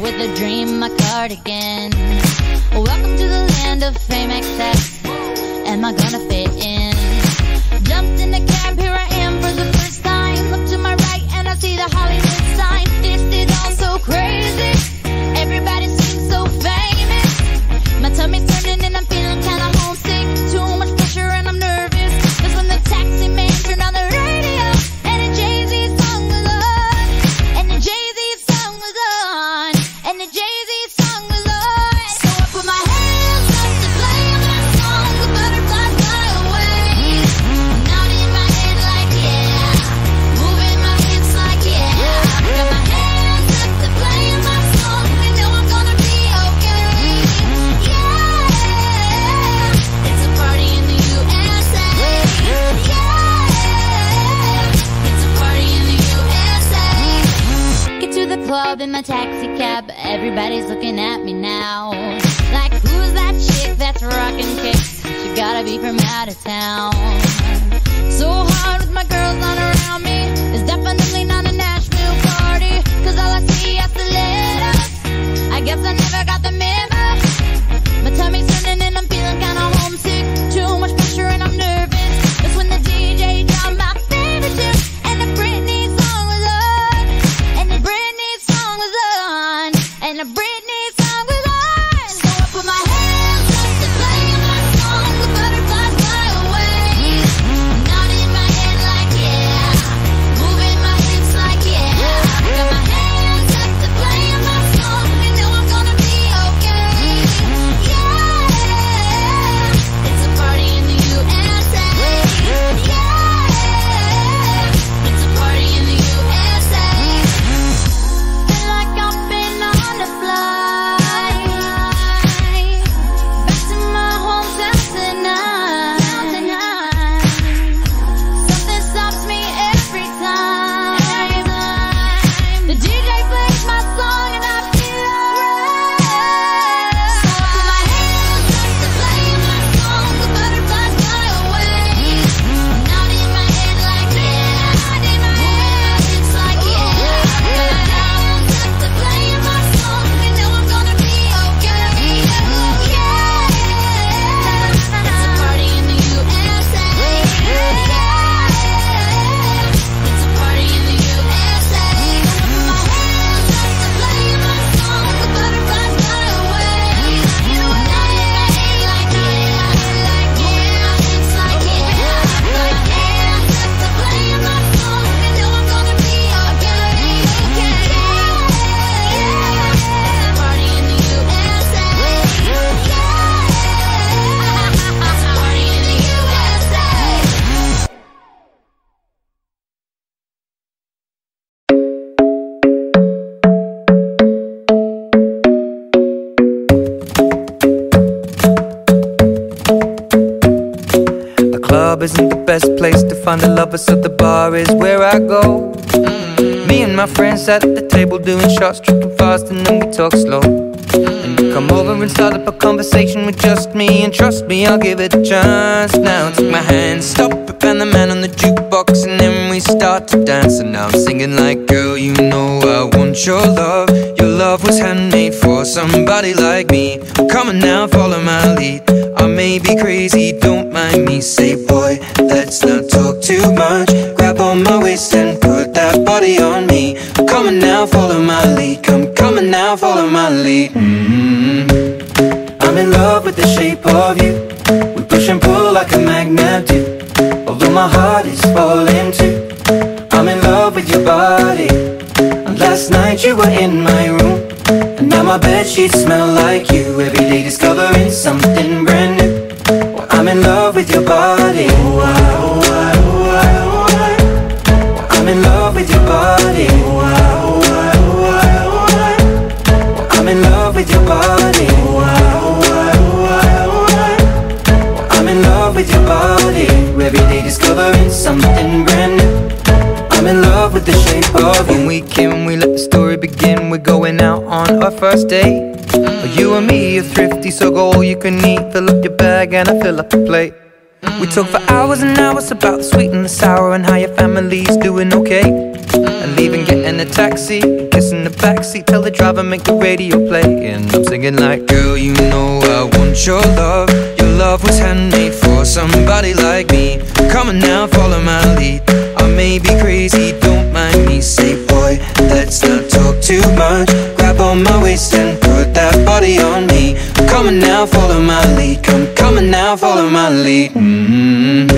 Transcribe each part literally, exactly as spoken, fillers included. with a dream, my cardigan. Welcome to the land of frame excess. Am I gonna fit in? Jumped in the cab, here I am for the first time. Look to my right and I see the Hollywood sign. This is all so crazy. Everybody seems so famous. My tummy's turning and I'm feeling kinda homesick. Too much pressure and I'm nervous. That's when the taxi man turned on the radio and the Jay-Z song was on. And the Jay-Z song was on. And the Jay-Z song was on. So I put my hands up to play my song. The butterflies fly away. Nodding my head like yeah. Moving my hips like yeah. Got my hands up to play my song. You know I'm gonna be okay. Yeah. It's a party in the U S A. Yeah. It's a party in the U S A. Get to the club in my taxi cab. Everybody's looking at me now. Like, who's that chick that's rockin' kicks? She gotta be from out of town. So hard with my girls on around me. It's definitely not a Nashville party. Cause all I see is the letters. I guess I never got the memo. My tummy's turning and I'm feeling kinda homesick. Too much pressure and I'm nervous. That's when the D J dropped my favorite tune. And the Britney song was on. And the Britney song was on. And the Britney song was on. So I put my hands up to play my song. The butterflies fly away. Nodding my head like yeah. Moving my hips like yeah. Got my hands up to play my song. You know I'm gonna be okay. Yeah. It's a party in the U S A. Yeah. It's a party in the U S A. Feel like I've been on the fly. Back to my hometown tonight. Something stops me every time. The D J plays my song and I feel alright. So I put my hands up to play my song. The butterflies fly away. Nodding my head like yeah. Nodding my head like yeah. Got my hands up to play my song. You know I'm gonna be okay. Yeah. It's a party in the U S A. Yeah. It's a party in the U S A. Put my hands up to play my song. The butterflies fly away. Nodding my head like yeah. Like yeah. It's like yeah. Got my hands up to play my song. You know I'm gonna be okay. Yeah. It's a party in the U S A. Yeah. It's a party in the U S A. The club isn't the best place to find a lover, so the bar is where I go. Me and my friends sat at the table doing shots, tripping fast, and then we talk slow. And you come over and start up a conversation with just me, and trust me, I'll give it a chance. Now take my hand, stop it, and the man on the jukebox, and then we start to dance. And now I'm singing like, girl, you know I want your love. Your love was handmade for somebody like me. Come on now, follow my lead. I may be crazy, don't mind me. Say, boy, let's not talk too much. Grab on my waist and put that body on me. Come on now, follow my lead. Come, come on now, follow my lead. Mm-hmm. I'm in love with the shape of you. We push and pull like a magnet do. Although my heart is falling too. I'm in love with your body. And last night you were in my room. And now my bedsheets smell like you. Every day discovering something brand new. Well, I'm in love with your body. Oh, I, oh, I, oh, I, oh, I. Well, I'm in love with your body. Oh, I, oh, I, oh, I, oh, I. Well, I'm in love with your body. Oh, I, oh, I, oh, I, oh, I. Well, I'm in love with your body. Every day discovering something brand new. I'm in love with the shape of you. One weekend we let the story begin. We're going out on our first date. You and me are thrifty, so go all you can eat. Fill up your bag and I fill up the plate. We talk for hours and hours about the sweet and the sour and how your family's doing okay. And even getting a taxi, kissing the backseat, tell the driver make the radio play. And I'm singing like, girl, you know I want your love. Your love was handmade for somebody like me. Come on now, follow my lead. I may be crazy, don't mind me. Say, boy, let's not talk too much. Grab on my waist and put that body on me. Come on now, follow my lead. Come, come on now, follow my lead. Mm-hmm.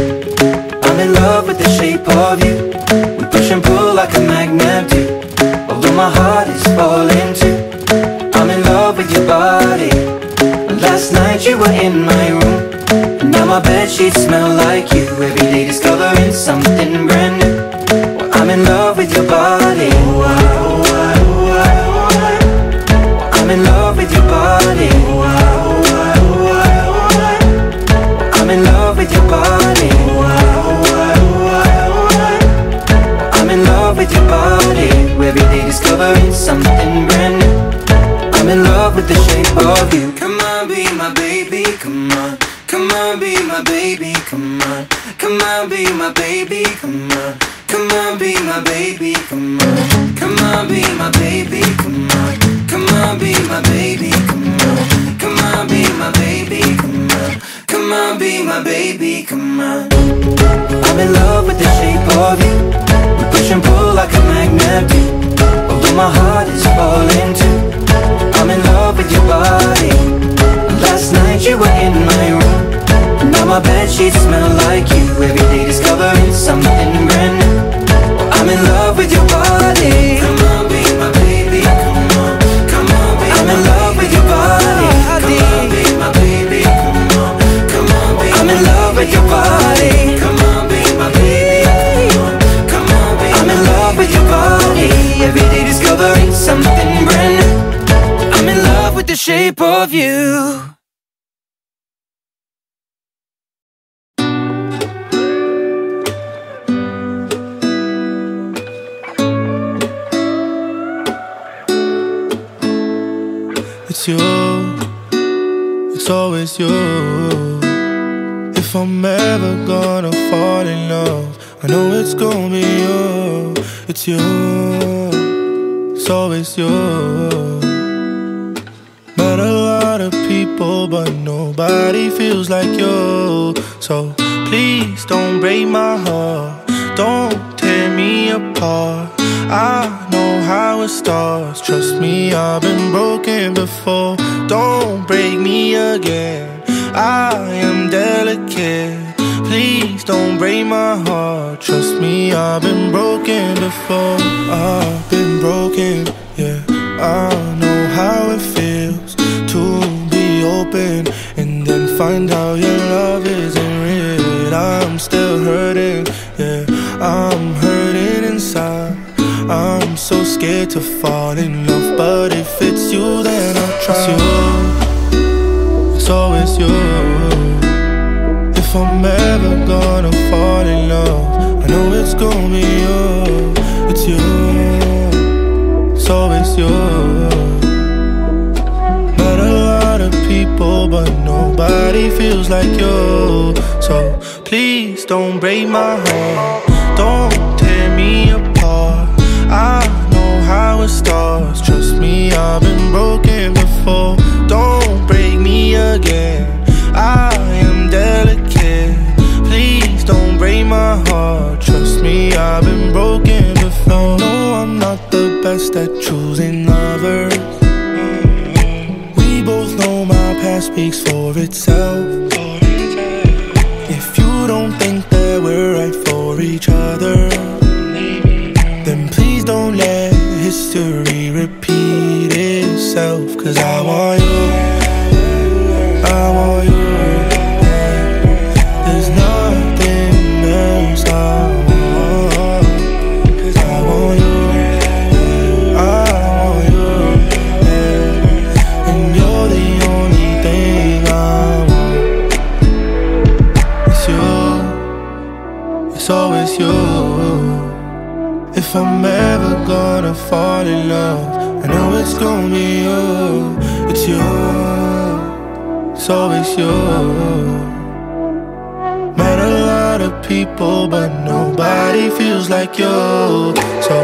I'm in love with the shape of you. We push and pull like a magnet do. Although my heart is falling too. I'm in love with your body. Last night you were in my room, and now my bedsheets smell like you. Every day discovering something brand new. Well, I'm in love with your body. Oh, I, oh, I, oh, I, oh, I. Well, I'm in love with your body. Oh, I, I'm in love with your body. I'm in love with your body. Every day discovering something brand new. I'm in love with the shape of you. Come on, be my baby, come on. Come on, be my baby, come on. Come on, be my baby, come on. Come on, be my baby, come on. Come on, be my baby, come on. Come on, be my baby, come on. Come on, be my baby, come on. Come on, be my baby, come on. I'm in love with the shape of you. We push and pull like a magnet do. Although my heart is falling too. I'm in love with your body. Last night you were in my room, now my bedsheets smell like you. Every day discovering something brand new. I'm in love with your body. Come on, be my baby, come on. Come on, be I'm my in love baby. With your body. Come on, be my baby, come on. I'm in love with your body. Come on, be my baby. Come on, be I'm in love with your body. Every day discovering something brand new. I'm in love with the shape of you. It's you. It's always you. If I'm ever gonna fall in love, I know it's gonna be you. It's you. It's always you. Met a lot of people, but nobody feels like you. So please don't break my heart. Don't tear me apart. I know how it starts. Trust me, I've been broken before. Don't break me again. I am delicate. Please don't break my heart. Trust me, I've been broken before. I've been broken, yeah. I know how it feels to be open and then find out your love isn't real. I'm still hurting, yeah. I'm hurting inside. I'm so scared to fall in love, but if it's you, then I'll trust you. It's always you. If I'm ever gonna fall in love, I know it's gonna be you. It's you. It's always you. Met a lot of people, but nobody feels like you. So please don't break my heart. Don't tear me apart. I know how it starts. Trust me, I've been broken before. Don't break me again. I am delicate. Please don't break my heart. Trust me, I've been broken before. No, I'm not the best at choosing lovers. We both know my past speaks for itself. If you don't think that we're right for each other, then please don't let history repeat itself. Cause I want you. I want you. There's nothing else I want. Cause I want you. I want you. And you're the only thing I want. It's you. It's always you. If I'm ever gonna fall in love, I know it's gonna be you. It's you. It's always you. people, but nobody feels like you. So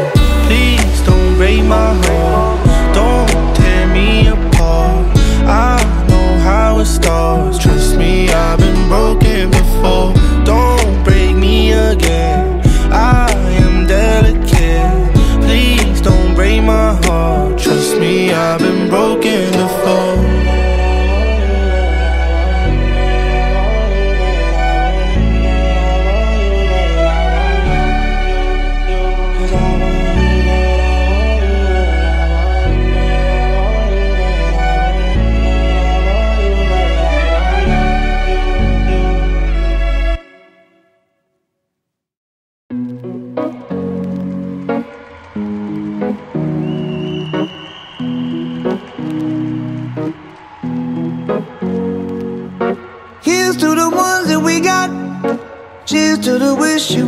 please don't break my heart, don't tear me apart. I know how it starts, trust me, I've been broken before. Don't break me again, I am delicate. Please don't break my heart, trust me, I've been broken before. To the wish you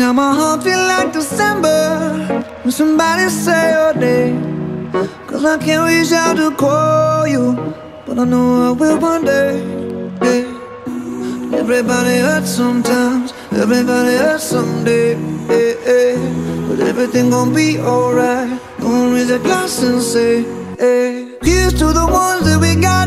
Now my heart feels like December, when somebody say your name. Cause I can't reach out to call you, but I know I will one day, hey. Everybody hurts sometimes, everybody hurts someday, hey, hey. But everything gon' be alright, gonna raise a glass and say, hey. Here's to the ones that we got.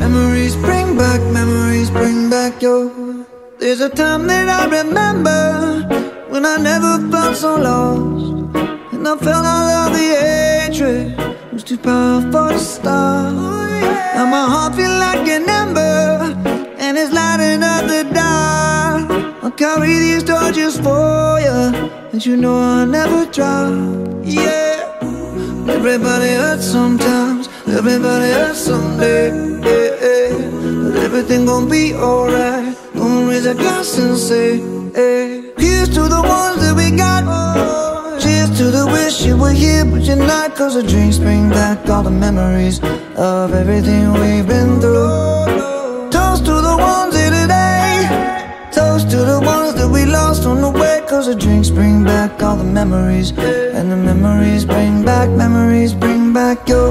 Memories bring back, memories bring back your. There's a time that I remember, when I never felt so lost, and I felt all of the hatred, it was too powerful to stop. Now my heart feels like an ember, and it's lighting up the dark. I'll carry these torches for you, and you know I'll never drop. Yeah. Everybody hurts sometimes, everybody hurts someday, yeah, yeah. But everything gon' be alright, gonna raise a glass and say, hey. Here's to the ones that we got, oh. Cheers to the wish you were here, but you're not. Cause the drinks bring back all the memories of everything we've been through. Toast to the ones here today, toast to the ones that we lost on the way. Cause the drinks bring back all the memories, and the memories bring back, memories bring back your.